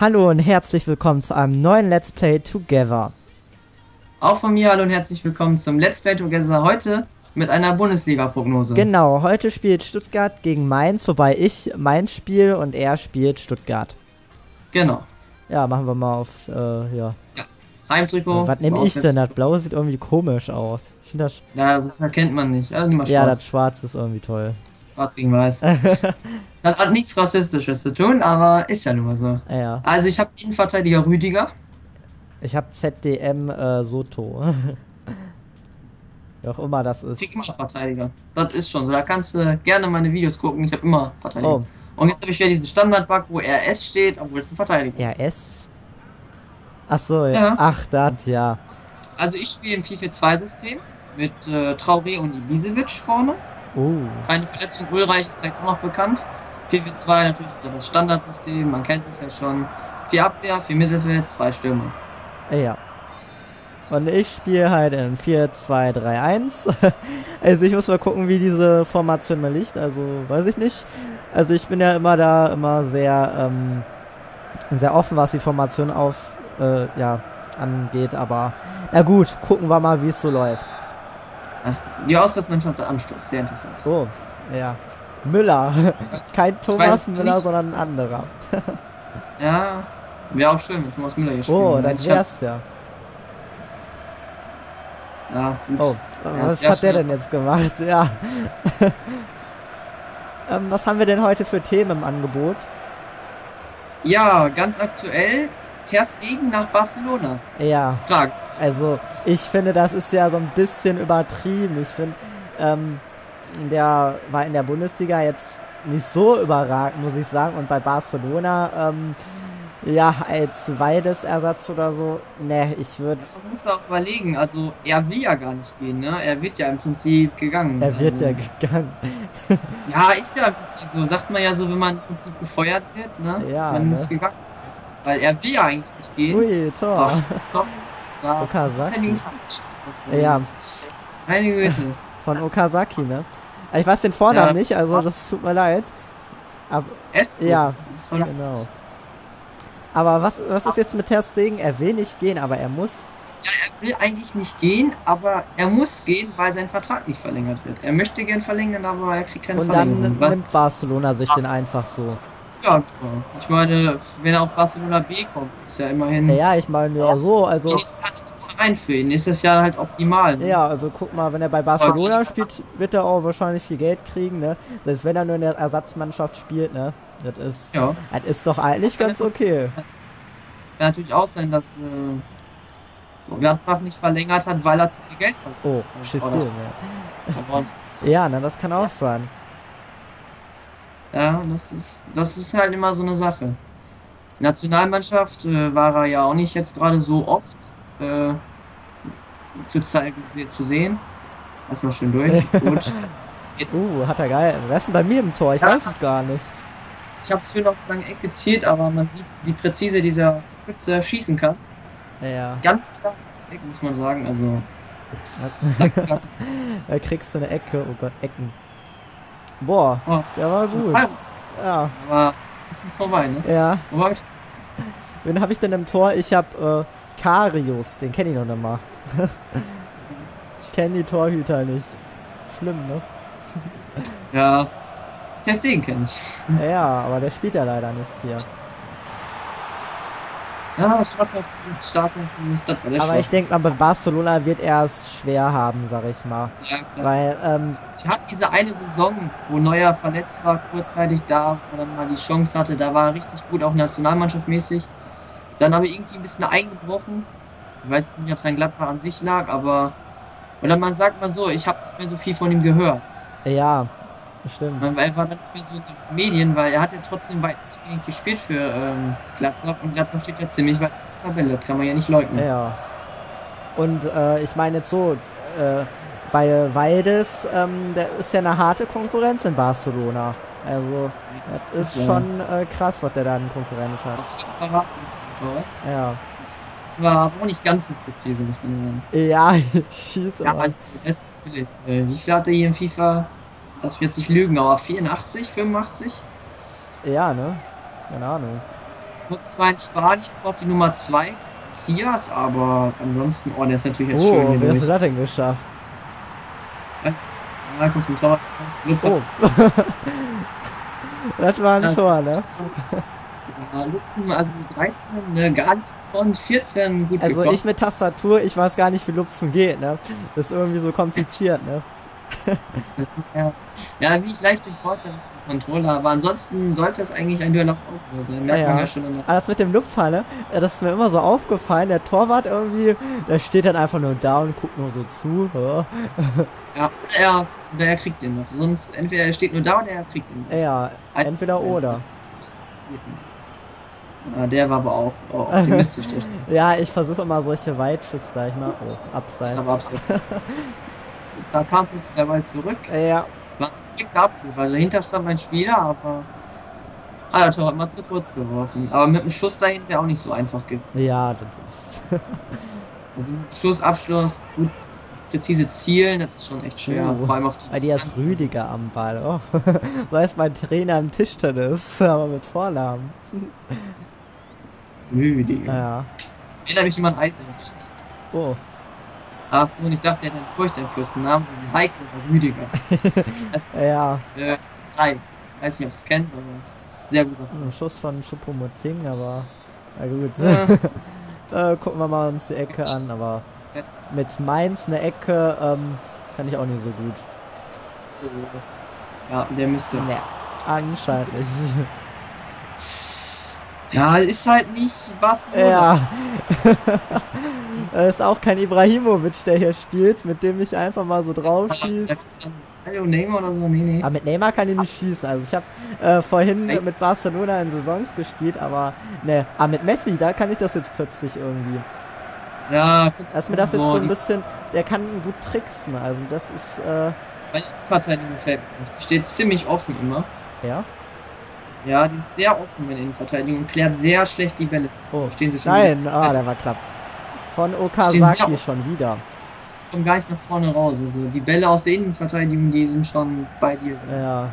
Hallo und herzlich willkommen zu einem neuen Let's Play Together. Auch von mir hallo und herzlich willkommen zum Let's Play Together heute mit einer Bundesliga-Prognose. Genau, heute spielt Stuttgart gegen Mainz, wobei ich Mainz spiele und er spielt Stuttgart. Genau. Ja, machen wir mal auf, ja. Heimtrikot. Was nehme ich denn? Das Blaue sieht irgendwie komisch aus. Ich finde das... Ja, das erkennt man nicht. Also nimm mal schwarz. Ja, das Schwarz ist irgendwie toll. Schwarz gegen Weiß. Das hat nichts Rassistisches zu tun, aber ist ja nun mal so. Ja. Also ich habe Innenverteidiger Rüdiger. Ich habe ZDM Soto. Wie auch immer das ist. Ich krieg immer Verteidiger. Das ist schon so. Da kannst du gerne meine Videos gucken. Ich habe immer Verteidiger. Oh. Und jetzt habe ich wieder diesen Standard-Bug, wo RS steht, obwohl es ein Verteidiger ist. RS? Achso, ja. Ach, das, ja. Also ich spiele im 4-4-2-System mit Traoré und Ibisevic vorne. Keine Verletzung, Ulreich ist direkt auch noch bekannt. 4-4-2 natürlich wieder das Standardsystem, man kennt es ja schon. 4 Abwehr, 4 Mittelfeld, 2 Stürmer. Ja. Und ich spiele halt in 4-2-3-1. Also ich muss mal gucken, wie diese Formation mal liegt, also weiß ich nicht. Also ich bin ja immer sehr, sehr offen, was die Formation angeht, aber na gut, gucken wir mal, wie es so läuft. Die Auswärtsmannschaft hat Anstoß, sehr interessant. Oh, ja. Müller. Kein Thomas Müller, sondern ein anderer. Ja, wäre auch schön, wenn Thomas Müller hier spielt. Oh, dann wär's ja. Ja, gut. Oh, was hat der denn jetzt gemacht? Ja. Was haben wir denn heute für Themen im Angebot? Ja, ganz aktuell Ter Stegen nach Barcelona. Ja. Frage. Also, ich finde, das ist ja so ein bisschen übertrieben. Ich finde, der war in der Bundesliga jetzt nicht so überragend, muss ich sagen. Und bei Barcelona, ja, als Valdes-Ersatz oder so, ne, ich würde... Das muss man auch überlegen. Also, er will ja gar nicht gehen, ne? Er wird ja im Prinzip gegangen. Er wird ja gegangen. Ja, ist ja im Prinzip so. Sagt man ja so, wenn man im Prinzip gefeuert wird, ne? Ja, man ist gegangen. Weil er will ja eigentlich nicht gehen. Ui, Tor. Okazaki. Ja. Meine Güte. Von Okazaki, ne? Ich weiß den Vornamen nicht, also das tut mir leid. Aber, ja, genau. Aber was ist jetzt mit Ter Stegen? Er will nicht gehen, aber er muss. Ja, er will eigentlich nicht gehen, aber er muss gehen, weil sein Vertrag nicht verlängert wird. Er möchte gern verlängern, aber er kriegt keine Verlängerung. Und dann nimmt Barcelona sich den einfach so. Ja, ich meine, wenn er auf Barcelona B kommt, ist ja immerhin... Ja, ich meine, ja so, also... Nächstes Jahr hat er einen Verein für ihn, nächstes Jahr halt optimal. Ne? Ja, also guck mal, wenn er bei Barcelona spielt, wird er auch wahrscheinlich viel Geld kriegen, ne? Selbst wenn er nur in der Ersatzmannschaft spielt, ne? Das ist... Ja. Das ist doch eigentlich ganz okay. Sein. Kann natürlich auch sein, dass Gladbach nicht verlängert hat, weil er zu viel Geld verkauft. Oh, Schistil, ja. Ja, na, das kann auch sein. Ja, das ist halt immer so eine Sache. Nationalmannschaft war er ja auch nicht jetzt gerade so oft zu sehen. Erstmal schön durch. Gut. Hat er geil. Wer ist denn bei mir im Tor? Ich weiß es gar nicht. Ich habe schön aufs lange Eck gezielt, aber man sieht, wie präzise dieser Schütze schießen kann. Ja. Ganz knapp aufs Eck, muss man sagen. Also. Da kriegst du eine Ecke, oh Gott, Ecken. Boah, der war gut. Ja. Aber ein bisschen vorbei, ne? Ja. Wen habe ich denn im Tor? Ich habe Karius, den kenne ich noch nicht mal. Ich kenne die Torhüter nicht. Schlimm, ne? Ja, Ter Stegen kenne ich. Ja, aber der spielt ja leider nicht hier. Ja, das war stark. Aber ich denke mal, bei Barcelona wird er es schwer haben, sag ich mal. Ja, klar. Weil, sie hat diese eine Saison, wo Neuer verletzt war, kurzzeitig da, wo er dann mal die Chance hatte, da war er richtig gut, auch nationalmannschaftmäßig. Dann aber irgendwie ein bisschen eingebrochen. Ich weiß nicht, ob sein Gladbach an sich lag, aber... Oder man sagt mal so, ich habe nicht mehr so viel von ihm gehört. Ja, stimmt. Er war nicht mehr so in den Medien, weil er hat ja trotzdem weit gespielt für Gladbach und Gladbach steht ja ziemlich weit in der Tabelle, das kann man ja nicht leugnen. Ja. Und ich meine jetzt so, bei Valdes, der ist ja eine harte Konkurrenz in Barcelona. Also, das ist schon krass, was der da in Konkurrenz hat. Ja. Das war auch nicht ganz so präzise, muss man sagen. Ja, ich schieße. Ja, also, wie viel hat er hier in FIFA? Das wird sich lügen, aber 84, 85? Ja, ne? Keine Ahnung. Top 2 in Spanien, auf die Nummer 2 Cias, aber ansonsten, oh, der ist natürlich jetzt schön. Oh, wer hast du das denn geschafft? Markus im Tor. Oh. Das war ein Tor, ne? Lupfen, also 13, ne, gar nicht von 14 gut also gekommen. Ich mit Tastatur, ich weiß gar nicht, wie Lupfen geht, ne? Das ist irgendwie so kompliziert, ne? Ja, wie ich leicht den Vorteil mit dem Controller, aber ansonsten sollte es eigentlich ein Duell auf Augenhöhe sein. Merkt man ja schon immer. Aber das mit dem Lupfhalle, das ist mir immer so aufgefallen, der Torwart irgendwie, der steht dann einfach nur da und guckt nur so zu. Ja, oder er kriegt den noch. Sonst entweder er steht nur da oder er kriegt den noch. Ja, entweder oder. Ah, der war aber auch optimistisch. Ja, ich versuche immer solche Weitschüsse, sag ich mal. Oh, abseits. Da kam uns der Ball zurück. Ja. War ein dicker Abwurf. Also dahinter stand mein Spieler, aber. Ah, der Tor hat mal zu kurz geworfen. Aber mit dem Schuss dahinter wäre auch nicht so einfach gibt. Ja, das ist. Also Schuss, Abschluss, gut, präzise Zielen, das ist schon echt schwer. Vor allem auf die Distanz. Ist Rüdiger am Ball. Oh. So heißt mein Trainer im Tischtennis, aber mit Vornamen. Rüdiger. Ja. Erinnert mich immer an Eis. Oh. Ach so, und ich dachte, er hätte einen furchteinflößenden Namen, so wie Heiko oder Rüdiger. Ja. Weiß nicht, ob du es kennst, aber sehr gut. Ein Schuss von Choupo-Moting, aber na gut. Ja. Gucken wir mal uns die Ecke an, aber mit Mainz eine Ecke kann ich auch nicht so gut. Ja, der müsste. Nee, anscheinend. Ja, ist halt nicht Basel. Ja. Ist auch kein Ibrahimovic, der hier spielt, mit dem ich einfach mal so drauf schieße. Neymar oder so? Nee. Aber mit Neymar kann ich nicht schießen. Also ich habe vorhin mit Barcelona in Saisons gespielt, aber ne, aber mit Messi, da kann ich das jetzt plötzlich irgendwie. Ja, dass mir das jetzt so ein bisschen, der kann gut tricksen, also das ist. Meine Innenverteidigung gefällt mir nicht. Die steht ziemlich offen immer. Ja? Ja, die ist sehr offen in der Innenverteidigung und klärt sehr schlecht die Bälle. Oh, stehen sie schon. Nein, ah, der war knapp. Von Okazaki schon wieder. Kommt gar nicht nach vorne raus. Also die Bälle aus der Innenverteidigung, die sind schon bei dir. Ja.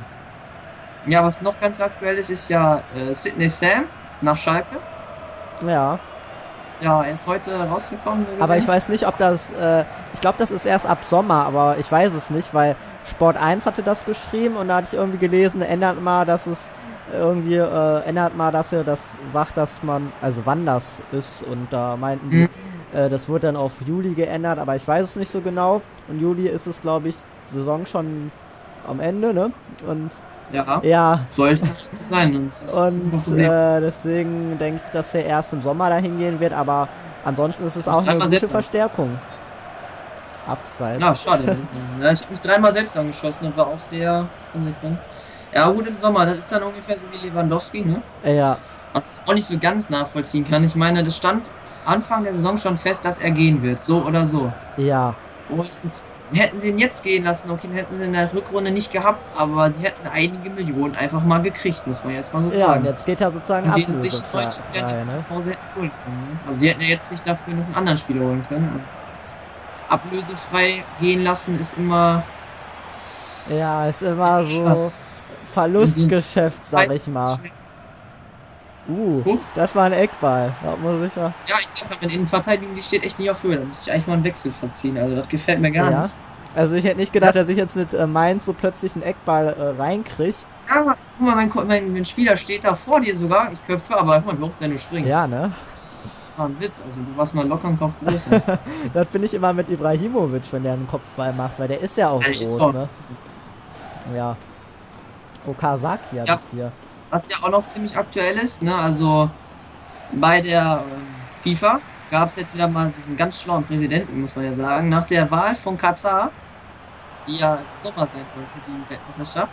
Ja, was noch ganz aktuell ist, ist ja Sydney Sam nach Schalke. Ja. Ja, er ist heute rausgekommen. So aber ich weiß nicht, ob das, ich glaube, das ist erst ab Sommer, aber ich weiß es nicht, weil Sport 1 hatte das geschrieben und da hatte ich irgendwie gelesen, ändert mal, dass es irgendwie ändert mal, dass er das sagt, dass man, also wann das ist und da meinten die, das wurde dann auf Juli geändert, aber ich weiß es nicht so genau. Und Juli ist es, glaube ich, Saison schon am Ende, ne? Und ja. Sollte so sein. Und deswegen denke ich, dass der erst im Sommer dahin gehen wird, aber ansonsten ist es auch eine gute Verstärkung. Abseits. Na, schade. Ich habe mich dreimal selbst angeschossen und war auch sehr konsequent. Ja, gut, im Sommer, das ist dann ungefähr so wie Lewandowski, ne? Ja. Was ich auch nicht so ganz nachvollziehen kann. Ich meine, das stand Anfang der Saison schon fest, dass er gehen wird, so oder so. Ja. Und hätten sie ihn jetzt gehen lassen, okay, hätten sie in der Rückrunde nicht gehabt, aber sie hätten einige Millionen einfach mal gekriegt, muss man jetzt mal so sagen. Ja, und jetzt geht er sozusagen ab. Also die hätten ja jetzt nicht dafür noch einen anderen Spieler holen können. Ablösefrei gehen lassen ist immer... Ja, ist immer so Verlustgeschäft, sag ich mal. Das war ein Eckball. Da muss ich mal. Ja, ich sag mal, meine Innenverteidigung, die steht echt nicht auf Höhe. Da muss ich eigentlich mal einen Wechsel verziehen. Also, das gefällt mir gar nicht. Also, ich hätte nicht gedacht, dass ich jetzt mit Mainz so plötzlich einen Eckball reinkriege. Ja, guck mal, mein Spieler steht da vor dir sogar. Ich köpfe, aber man wirft, wenn du springst. Ja, ne? War ein Witz. Also, du warst mal locker im Kopf groß. Das bin ich immer mit Ibrahimovic, wenn der einen Kopfball macht, weil der ist ja auch groß, ne? Ja. Okazaki hat es hier. Was ja auch noch ziemlich aktuell ist, ne? Also bei der FIFA gab es jetzt wieder mal diesen ganz schlauen Präsidenten, muss man ja sagen, nach der Wahl von Katar, die ja im Sommer sein sollte, die Weltmeisterschaft,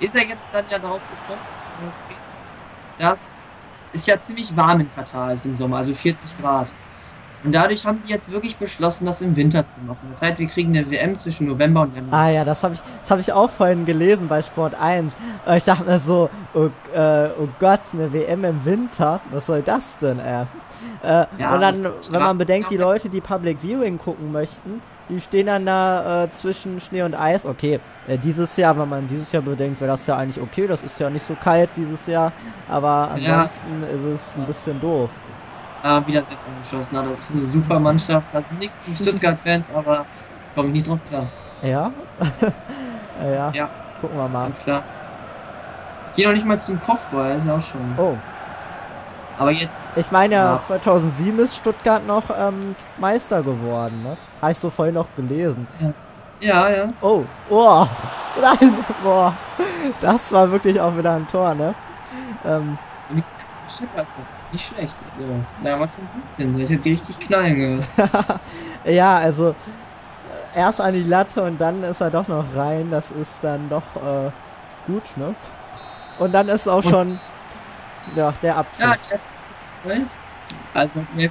ist er jetzt dann ja darauf gekommen, dass es ja ziemlich warm in Katar ist im Sommer, also 40 Grad. Und dadurch haben die jetzt wirklich beschlossen, das im Winter zu machen. Das heißt, wir kriegen eine WM zwischen November und Januar. Ah ja, das hab ich auch vorhin gelesen bei Sport 1. Aber ich dachte mir so, oh Gott, eine WM im Winter? Was soll das denn, ey? Ja, und dann, wenn man bedenkt, die Leute, die Public Viewing gucken möchten, die stehen dann da zwischen Schnee und Eis. Okay, dieses Jahr, wenn man dieses Jahr bedenkt, wäre das ja eigentlich okay. Das ist ja nicht so kalt dieses Jahr. Aber ansonsten ist es ein bisschen doof. Ah, wieder selbst angeschossen. Das ist eine super Mannschaft. Das sind nichts gegen Stuttgart-Fans, aber komme ich nicht drauf klar. Ja? Ja. Gucken wir mal. Ganz klar. Ich gehe noch nicht mal zum Kopfball, das ist ja auch schon. Oh. Aber jetzt. Ich meine, 2007 ist Stuttgart noch Meister geworden, ne? Habe ich so vorhin noch gelesen. Ja. Oh. Oh. Das war wirklich auch wieder ein Tor, ne? Nicht schlecht, also damals schon 15, ich hab die richtig knallen gehört. Ja, also erst an die Latte und dann ist er doch noch rein, das ist dann doch gut, ne? Und dann ist auch schon der Abpfiff. Ja, also die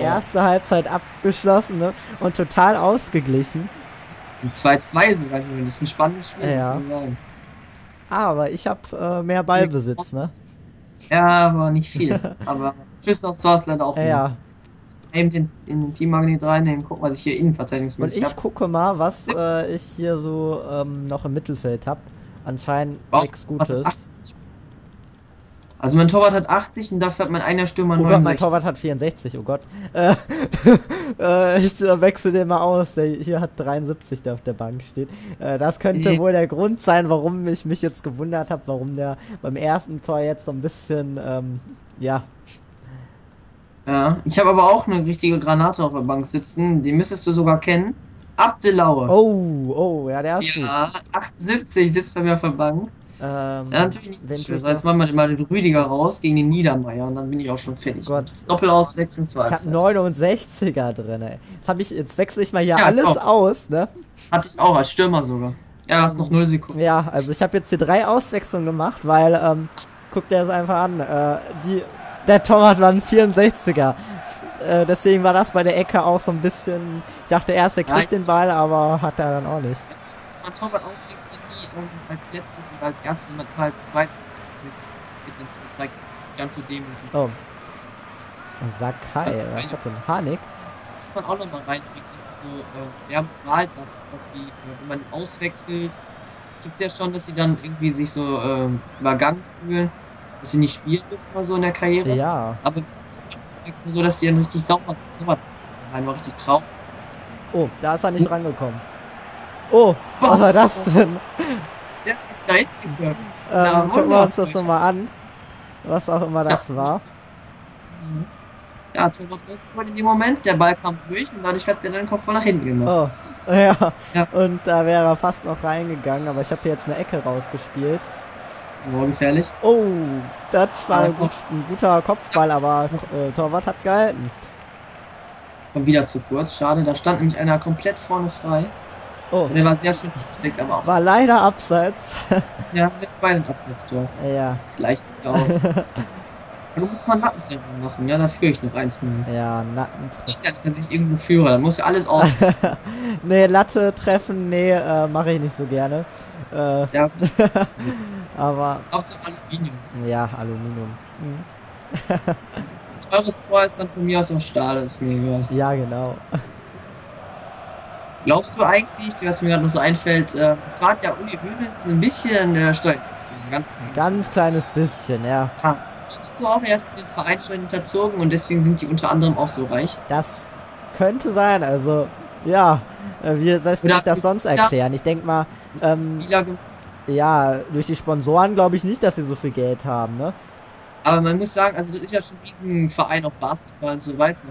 erste Halbzeit abgeschlossen, ne? Und total ausgeglichen. 2-2 sogar, das ist ein spannendes Spiel, muss ich sagen. Aber ich hab mehr Ballbesitz, ne? Ja, aber nicht viel. Aber Schüsse aufs Tor ist leider auch nicht. Nehmt den Teammagnet rein, dann gucken, was ich hier innenverteidigungsmäßig habe. Und ich gucke mal, was ich hier so noch im Mittelfeld habe. Anscheinend nichts Gutes. Also mein Torwart hat 80 und dafür hat mein einer Stürmer 69. Oh Gott, mein Torwart hat 64, oh Gott. Ich wechsle den mal aus, der hier hat 73, der auf der Bank steht. Das könnte wohl der Grund sein, warum ich mich jetzt gewundert habe, warum der beim ersten Tor jetzt so ein bisschen, Ja, ich habe aber auch eine richtige Granate auf der Bank sitzen, die müsstest du sogar kennen. Abdelaoui. Oh, ja, der ist 78 sitzt bei mir auf der Bank. Ja, natürlich nicht so schön. Jetzt machen wir mal den Rüdiger raus gegen den Niedermeier und dann bin ich auch schon fertig. Oh Gott. Doppelauswechslung zur Halbzeit. Ich habe 69er drin, ey. Jetzt wechsle ich mal hier alles aus, ne? Hatte ich auch als Stürmer sogar. Ja, hast noch 0 Sekunden. Ja, also ich habe jetzt hier 3 Auswechslungen gemacht, weil, guck dir das einfach an. Der Torwart war ein 64er. Deswegen war das bei der Ecke auch so ein bisschen. Ich dachte erst, er kriegt den Ball, aber hat er dann auch nicht. Man Torwart auswechseln nie als letztes und als erstes und als zweites. Das zeigt ganz so demütig. Oh. Sakai, was hat denn Harnik? Muss man auch nochmal reinbringen. So, wir haben Wahlsachen, was wie, wenn man auswechselt, gibt es ja schon, dass sie dann irgendwie sich so übergangen fühlen, dass sie nicht spielen dürfen oder so in der Karriere. Ja. Aber auswechseln so, dass sie dann richtig sauber sind. Einmal richtig drauf. Oh, da ist er nicht rangekommen. Oh, was war das denn? Der ist da hinten gegangen. Gucken wir uns das nochmal an. Was auch immer das war. Ja, Torwart rausgeholt in dem Moment, der Ball kam durch und dadurch hat der den Kopfball nach hinten gemacht. Oh, ja. Und da wäre er fast noch reingegangen, aber ich habe hier jetzt eine Ecke rausgespielt. War gefährlich. Oh, das war ein guter Kopfball, aber Torwart hat gehalten. Kommt wieder zu kurz, schade. Da stand nämlich einer komplett vorne frei. Oh. Der war sehr schön versteckt, aber auch. War leider abseits. Ja, mit beiden Abseits-Tor. Ja. Gleich sieht aus. Und du musst mal einen Lattentreffer machen, ja, da führe ich noch 1-0. Ja, Lattentreffer. Das geht ja nicht, dass ich irgendwo führe, dann muss ja alles aus. Nee, Latte treffen, mache ich nicht so gerne. Ja. Aber. Auch zum Aluminium. Ja, Aluminium. Mhm. Teures Tor ist dann von mir aus auch Stahl, ist mir egal. Ja, genau. Glaubst du eigentlich, was mir gerade noch so einfällt, zwar hat ja Uli Hoeneß ein bisschen Steuern. Ganz kleines bisschen, ja. Glaubst du auch, er hat den Verein schon hinterzogen und deswegen sind die unter anderem auch so reich? Das könnte sein, also, ja. Wie soll ich das sonst erklären? Ich denke mal, ja, durch die Sponsoren glaube ich nicht, dass sie so viel Geld haben, ne? Aber man muss sagen, also das ist ja schon ein Riesenverein auf Basketball und so weiter.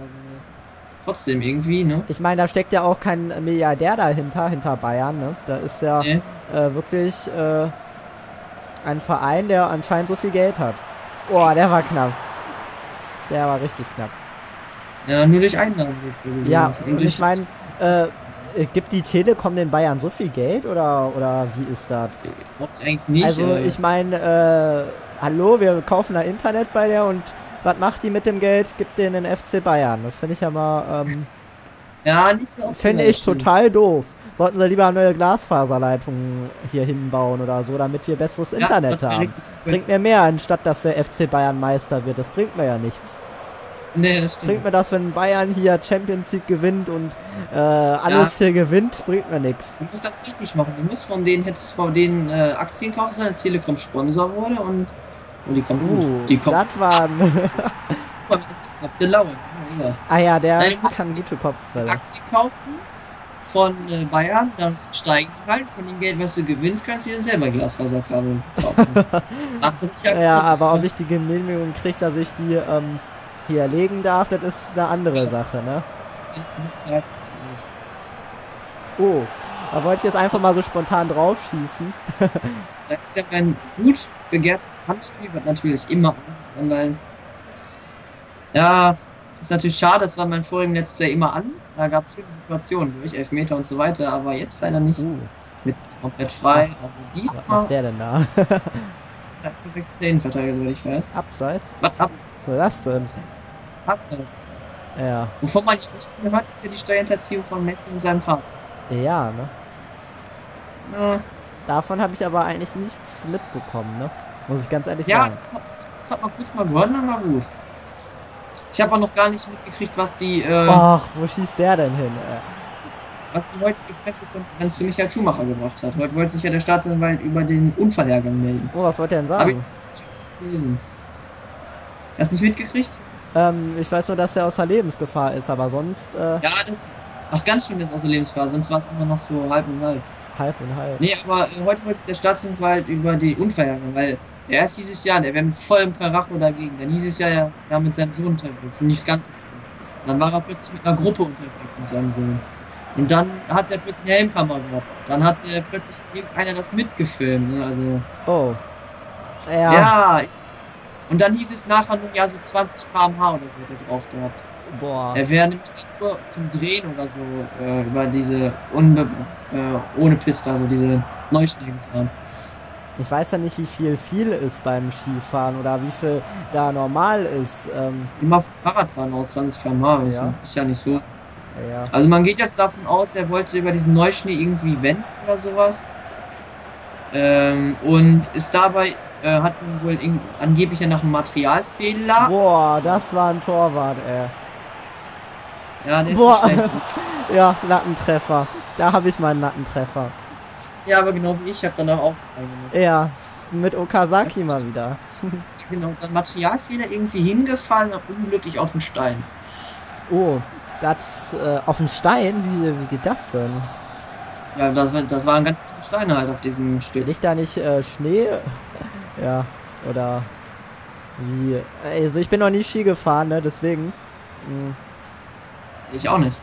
Trotzdem irgendwie, ne? Ich meine, da steckt ja auch kein Milliardär dahinter, hinter Bayern, ne? Da ist ja wirklich ein Verein, der anscheinend so viel Geld hat. Oh, der war knapp. Der war richtig knapp. Ja, nur durch Einnahmen. Ja, und ich meine, gibt die Telekom den Bayern so viel Geld oder wie ist das? Eigentlich nicht. Also, ich meine, hallo, wir kaufen da Internet bei der und was macht die mit dem Geld? Gibt den in den FC Bayern. Das finde ich ja mal... ja, nicht so. Finde ich total doof. Sollten sie lieber neue Glasfaserleitungen hier hinbauen oder so, damit wir besseres Internet haben. Bringt mir mehr, anstatt dass der FC Bayern Meister wird. Das bringt mir ja nichts. Nee, das stimmt. Bringt mir das, wenn Bayern hier Champions League gewinnt und alles hier gewinnt, bringt mir nichts. Du musst das richtig machen. Du musst von denen Aktien kaufen, sein, dass Telekom Sponsor wurde und die kommt gut. Die kommt. Das waren. Abdelaoui. Ja. Ah ja, der kann gute Kopfbälle. Aktien kaufen von Bayern, dann steigen rein. Von dem Geld, was du gewinnst, kannst du dir selber Glasfaserkabel kaufen. Ja, aber ob ich die Genehmigung kriege, dass ich die hier legen darf, das ist eine andere Sache, ne? Oh, da wollte ich jetzt einfach mal so spontan draufschießen. Das wäre ein gut begehrtes Handspiel, was natürlich immer online. Ja, ist natürlich schade, das war mein vorigen Let's Play immer an. Da gab es viele Situationen durch Elfmeter und so weiter, aber jetzt leider nicht. Mit komplett frei. Aber diesmal. Was macht der denn da? Verteidiger, soweit ich weiß. Abseits? Was abseits? Was das denn? Abseits. Ja. Wovon man nicht nichts gehört, ist ja die Steuerhinterziehung von Messi und seinem Vater. Ja, ne? Ja. Davon habe ich aber eigentlich nichts mitbekommen, ne? Muss ich ganz ehrlich sagen. Ja, das hat man kurz mal gewonnen, aber gut. Ich habe auch noch gar nicht mitgekriegt, was die... Ach, wo schießt der denn hin? Was die heutige Pressekonferenz für Michael Schumacher gebracht hat. Heute wollte sich ja der Staatsanwalt über den Unfallhergang melden. Oh, was wollte er denn sagen? Hast du das nicht mitgekriegt? Ich weiß nur, dass er außer Lebensgefahr ist, aber sonst... Ja, das... Ach, ganz schön, dass außer Lebensgefahr, sonst war es immer noch so halb und halb. Halb und halb. Nee, aber heute wollte der Staatsanwalt über den Unfallhergang, weil der erst dieses Jahr, der wäre mit vollem Karacho dagegen. Dann hieß es ja, er war mit seinem Sohn unterwegs und nicht ganz so. Dann war er plötzlich mit einer Gruppe unterwegs mit seinem Sohn. Und dann hat er plötzlich eine Helmkamera gehabt. Dann hat plötzlich irgendeiner das mitgefilmt, ne? Also. Oh. Ja. Ja. Und dann hieß es nachher nur, ja, so 20 km/h oder so hat er drauf gehabt. Boah. Er wäre nämlich dann nur zum Drehen oder so über diese ohne Piste, also diese Neuschnee gefahren. Ich weiß ja nicht, wie viel ist beim Skifahren oder wie viel da normal ist. Immer Fahrradfahren aus 20 km/h, ja. Ist ja nicht so. Ja. Also man geht jetzt davon aus, er wollte über diesen Neuschnee irgendwie wenden oder sowas. Und ist dabei, hat dann wohl angeblich ja nach einem Materialfehler. Boah, das war ein Torwart, ey. Ja, der ist nicht schlecht. Ja, Lattentreffer. Da habe ich meinen Lattentreffer. Ja, aber genau wie ich habe danach auch einen. Ja, mit Okazaki mal wieder. Genau, dann Materialfehler irgendwie hingefallen und unglücklich auf den Stein. Oh. Das, auf dem Stein? Wie geht das denn? Ja, das waren ganz viele Steine halt auf diesem Stück. Liegt da nicht Schnee? Ja, oder wie? Also ich bin noch nie Ski gefahren, ne? Deswegen. Ich auch nicht.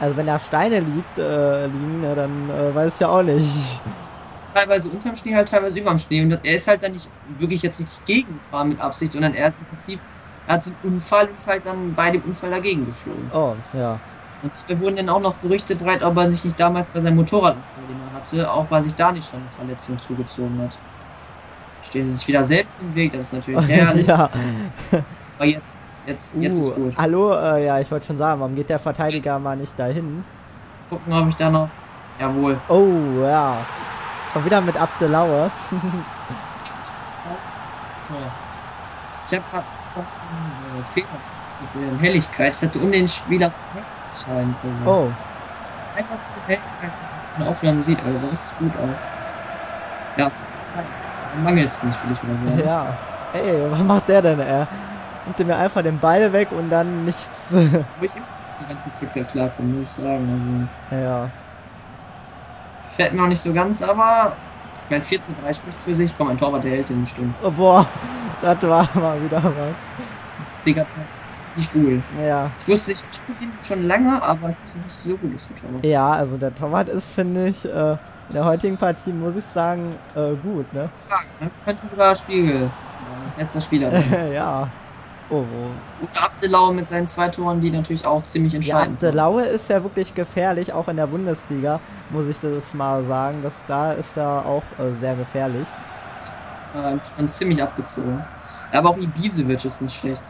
Also wenn da Steine liegen, ne, dann weiß ich ja auch nicht. Teilweise unterm Schnee, halt teilweise überm Schnee. Und er ist halt dann nicht wirklich jetzt richtig gegengefahren mit Absicht, sondern er ist im Prinzip... Er hat einen Unfall und ist halt dann bei dem Unfall dagegen geflogen. Oh, ja. Und da wurden dann auch noch Gerüchte breit, ob er sich nicht damals bei seinem Motorradunfall, den er hatte, auch bei sich da nicht schon eine Verletzung zugezogen hat. Stehen sie sich wieder selbst im Weg, das ist natürlich herrlich. Ja. Aber jetzt ist gut. Hallo, ja, ich wollte schon sagen, warum geht der Verteidiger mal nicht dahin? Gucken, ob ich da noch... Jawohl. Oh, ja. Schon wieder mit Abdelaoui. Ich habe gerade einen Fehler mit der Helligkeit. Ich hatte den Spieler sein können. Oh. Einfach so Helligkeit. So eine Aufnahme sieht also richtig gut aus. Ja, mangelt's nicht, würde ich mal sagen. Ja. Ey, was macht der denn, ey? Nimmt mir einfach den Ball weg und dann nichts. Wo ich immer so ganz mit Stuttgart klarkomme, muss ich sagen. Also, ja. Gefällt mir noch nicht so ganz, aber mein 14:3 spricht für sich. Komm, ein Torwart, der hält den bestimmt. Oh, boah. Das war mal wieder was. Nicht cool. Ja. Ich wusste, ich hatte den schon lange, aber ich wusste nicht so gut, dass der Torwart. Ja, also der Torwart ist, finde ich, in der heutigen Partie, muss ich sagen, gut, ne? Ja, ne? Könnte sogar Spiegel. Bester Spieler. Ja. Oh, oh. Und Abdelaoui mit seinen 2 Toren, die natürlich auch ziemlich entscheidend sind. Ja, Abdelaoui ist ja wirklich gefährlich, auch in der Bundesliga, muss ich das mal sagen. Da ist er auch sehr gefährlich. Schon ziemlich abgezogen. Aber auch Ibisevic ist nicht schlecht.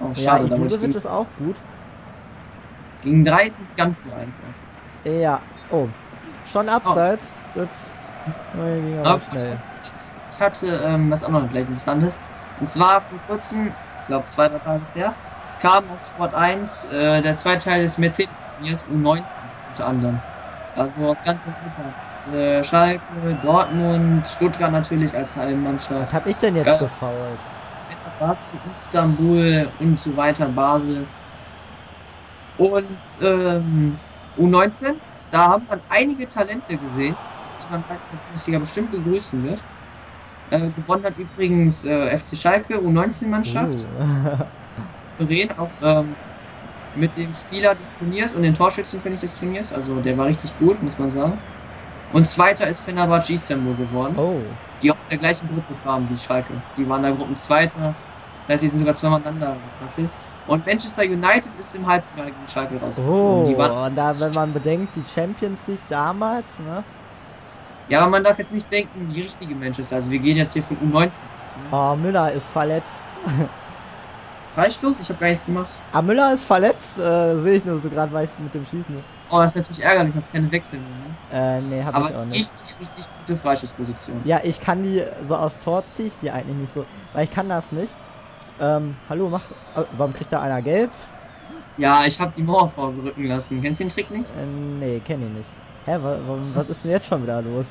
Oh, schade, ja, Ibisevic ist auch gut. Gegen 3 ist nicht ganz so einfach. Ja, oh. Schon abseits. Oh. Das ging aber schnell. Ich hatte was auch noch vielleicht Interessantes. Und zwar vor kurzem, ich glaube 2, 3 Tage her, kam auf Sport 1 der zweite Teil des Mercedes-Turniers U19 unter anderem. Also aus ganz Europa. Schalke, Dortmund, Stuttgart natürlich als Heimmannschaft. Was hab ich denn jetzt gefault? Istanbul und so weiter, Basel. Und U19, da haben man einige Talente gesehen, die man halt in der Bundesliga bestimmt begrüßen wird. Gewonnen hat übrigens FC Schalke, U19-Mannschaft. Auch mit dem Spieler des Turniers und den Torschützenkönig des Turniers, also der war richtig gut, muss man sagen. Und zweiter ist Fenner Istanbul geworden, die auch in der gleichen Gruppe kamen wie Schalke. Die waren da Gruppenzweiter, das heißt, die sind sogar zweimal aneinander passiert. Und Manchester United ist im Halbfinale gegen Schalke rausgeflogen. Und da, wenn man bedenkt, die Champions League damals, ne? Ja, aber man darf jetzt nicht denken, die richtige Manchester, also wir gehen jetzt hier von U19 aus, ne? Oh, Müller ist verletzt. Freistoß? Ich habe gar nichts gemacht. Ah, Müller ist verletzt, sehe ich nur so gerade, weil ich mit dem Schießen. Oh, das ist natürlich ärgerlich, dass keine Wechsel mehr, ne? Nee, hab aber ich auch nicht. Aber richtig, richtig gute Freistoßposition. Ja, ich kann die so aus Tor ziehe ich die eigentlich nicht so, weil ich kann das nicht. Hallo, mach. Warum kriegt da einer gelb? Ja, ich habe die Mauer vorrücken lassen. Kennst du den Trick nicht? Nee, kenn ich nicht. Hä, was ist denn jetzt schon wieder los?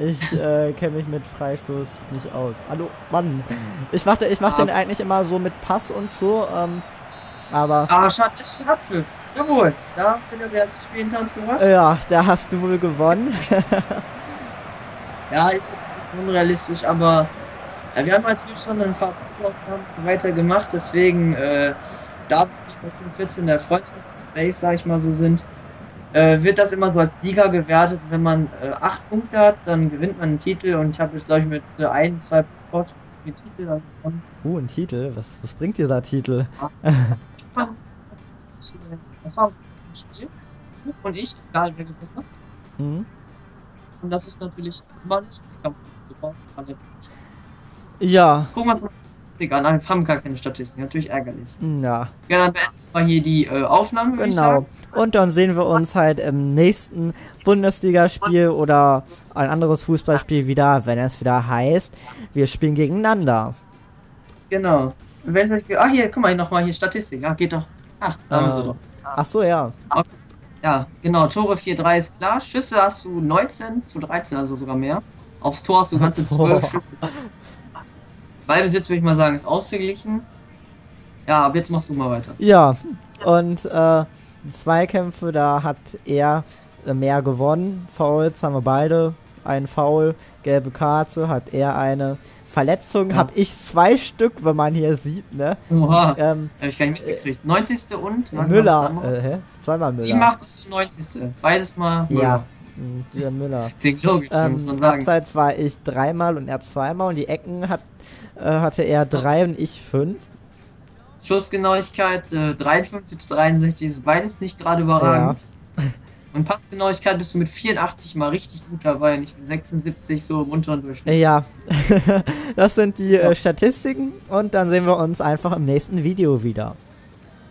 Ich kenne mich mit Freistoß nicht aus. Hallo, Mann. Ich mach den eigentlich immer so mit Pass und so, aber... Ah, schade, das ist schon Abpfiff. Jawohl, da bin ich das erste Spiel hinter uns gemacht. Ja, da hast du wohl gewonnen. Ja, ist jetzt ein bisschen unrealistisch, aber... Ja, wir haben natürlich schon ein paar Probeaufnahmen und so weiter gemacht, deswegen, da wir 14 der Freundschafts-Space, sag ich mal so, sind... wird das immer so als Liga gewertet, wenn man 8 Punkte hat, dann gewinnt man einen Titel und ich habe jetzt, glaube ich, mit 1, 2 Punkten den Titel dann gewonnen. Ein Titel? Was bringt dieser Titel? Das war ein Spiel. Du und ich, egal wer gewonnen hat. Und das ist natürlich immer ein Spielkampf. Ja. Gucken wir uns mal die Statistik an. Wir haben gar keine Statistik, natürlich ärgerlich. Ja. Ja, dann beenden wir hier die Aufnahme, würde ich sagen. Und dann sehen wir uns halt im nächsten Bundesligaspiel oder ein anderes Fußballspiel wieder, wenn es wieder heißt, wir spielen gegeneinander. Genau. Wenn es euch hier, guck mal, hier nochmal, hier Statistik, ja, geht doch. Da haben wir sie doch. Ach so, ja. Okay. Ja, genau, Tore 4-3 ist klar, Schüsse hast du 19:13, also sogar mehr. Aufs Tor hast du ganze 12 Schüsse. Ballbesitz, würde ich mal sagen, ist ausgeglichen. Ja, aber jetzt machst du mal weiter. Ja, und, Zweikämpfe, da hat er mehr gewonnen. Fouls haben wir beide. Ein Foul, gelbe Karte, hat er eine. Verletzung habe ich 2 Stück, wenn man hier sieht, ne? Oha, hab ich gar nicht mitgekriegt. 90. und? Müller. Zweimal Müller. 87. und 90. Beides mal Müller. Ja, der Müller. Klingt logisch, muss man sagen. Abseits war ich 3-mal und er 2-mal und die Ecken hatte er 3 und ich 5. Schussgenauigkeit 53:63 ist beides nicht gerade überragend. Ja. Und Passgenauigkeit bist du mit 84 mal richtig gut dabei und ich bin 76 so im unteren Durchschnitt. Ja, das sind die Statistiken und dann sehen wir uns einfach im nächsten Video wieder.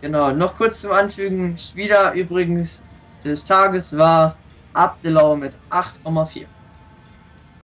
Genau, noch kurz zum Anfügen, Spieler übrigens des Tages war Abdelaoui mit 8,4.